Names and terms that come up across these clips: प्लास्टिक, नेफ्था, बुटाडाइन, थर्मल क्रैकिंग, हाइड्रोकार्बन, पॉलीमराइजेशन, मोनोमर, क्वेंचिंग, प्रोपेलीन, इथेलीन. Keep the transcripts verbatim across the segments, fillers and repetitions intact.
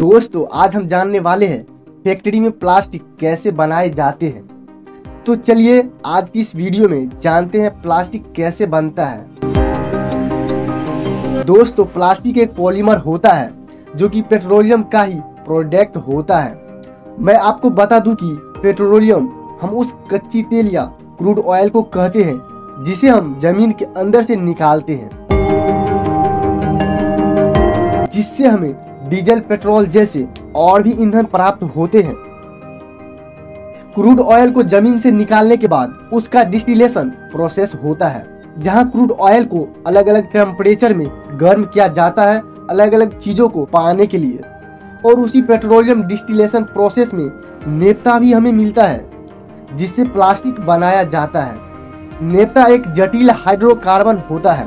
दोस्तों आज हम जानने वाले हैं फैक्ट्री में प्लास्टिक कैसे बनाए जाते हैं। तो चलिए आज की इस वीडियो में जानते हैं प्लास्टिक कैसे बनता है। दोस्तों प्लास्टिक एक पॉलीमर होता है जो कि पेट्रोलियम का ही प्रोडक्ट होता है। मैं आपको बता दूं कि पेट्रोलियम हम उस कच्ची तेल या क्रूड ऑयल को कहते हैं जिसे हम जमीन के अंदर से निकालते हैं, जिससे हमें डीजल पेट्रोल जैसे और भी ईंधन प्राप्त होते हैं। क्रूड ऑयल को जमीन से निकालने के बाद उसका डिस्टिलेशन प्रोसेस होता है, जहां क्रूड ऑयल को अलग अलग टेम्परेचर में गर्म किया जाता है अलग अलग चीजों को पाने के लिए। और उसी पेट्रोलियम डिस्टिलेशन प्रोसेस में नेफ्था भी हमें मिलता है जिससे प्लास्टिक बनाया जाता है। नेफ्था एक जटिल हाइड्रोकार्बन होता है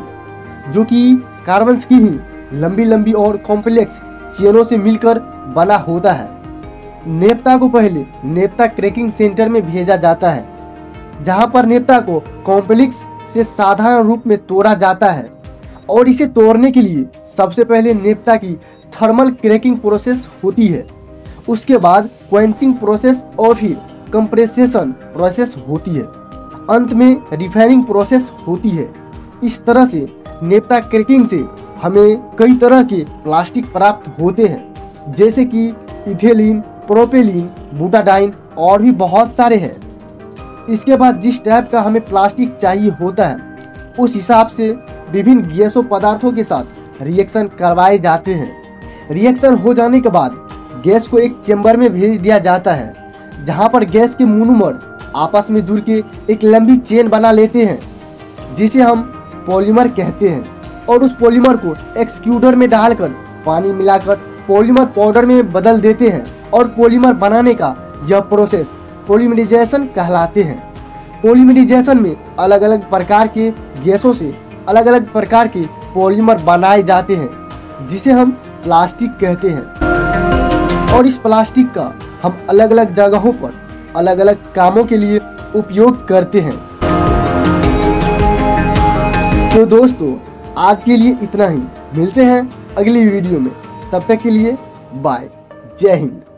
जो कि कार्बन की ही लंबी लंबी और कॉम्प्लेक्स चेनों से मिलकर बना होता है। नेफ्था को पहले नेफ्था क्रैकिंग सेंटर में भेजा जाता है, जहां पर नेफ्था को कॉम्प्लेक्स से साधारण रूप में तोड़ा जाता है। और इसे तोड़ने के लिए सबसे पहले नेफ्था की थर्मल क्रैकिंग प्रोसेस होती है, उसके बाद क्वेंचिंग प्रोसेस और फिर कंप्रेसेशन प्रोसेस होती है, अंत में रिफाइनिंग प्रोसेस होती है। इस तरह से नेफ्था क्रैकिंग से हमें कई तरह के प्लास्टिक प्राप्त होते हैं, जैसे कि इथेलीन, प्रोपेलीन, बुटाडाइन और भी बहुत सारे हैं। इसके बाद जिस टाइप का हमें प्लास्टिक चाहिए होता है उस हिसाब से विभिन्न गैसों पदार्थों के साथ रिएक्शन करवाए जाते हैं। रिएक्शन हो जाने के बाद गैस को एक चेम्बर में भेज दिया जाता है, जहां पर गैस के मोनोमर आपस में जुड़ के एक लंबी चेन बना लेते हैं जिसे हम पॉलीमर कहते हैं। और उस पॉलीमर को एक्सक्यूडर में डालकर पानी मिलाकर पॉलीमर पाउडर में बदल देते हैं। और पॉलीमर बनाने का यह प्रोसेस पॉलीमराइजेशन कहलाते हैं। पॉलीमराइजेशन में अलग अलग प्रकार के गैसों से अलग अलग प्रकार के पॉलीमर बनाए जाते हैं जिसे हम प्लास्टिक कहते हैं। और इस प्लास्टिक का हम अलग अलग जगहों पर अलग अलग कामों के लिए उपयोग करते हैं। तो दोस्तों आज के लिए इतना ही, मिलते हैं अगली वीडियो में, तब तक के लिए बाय, जय हिंद।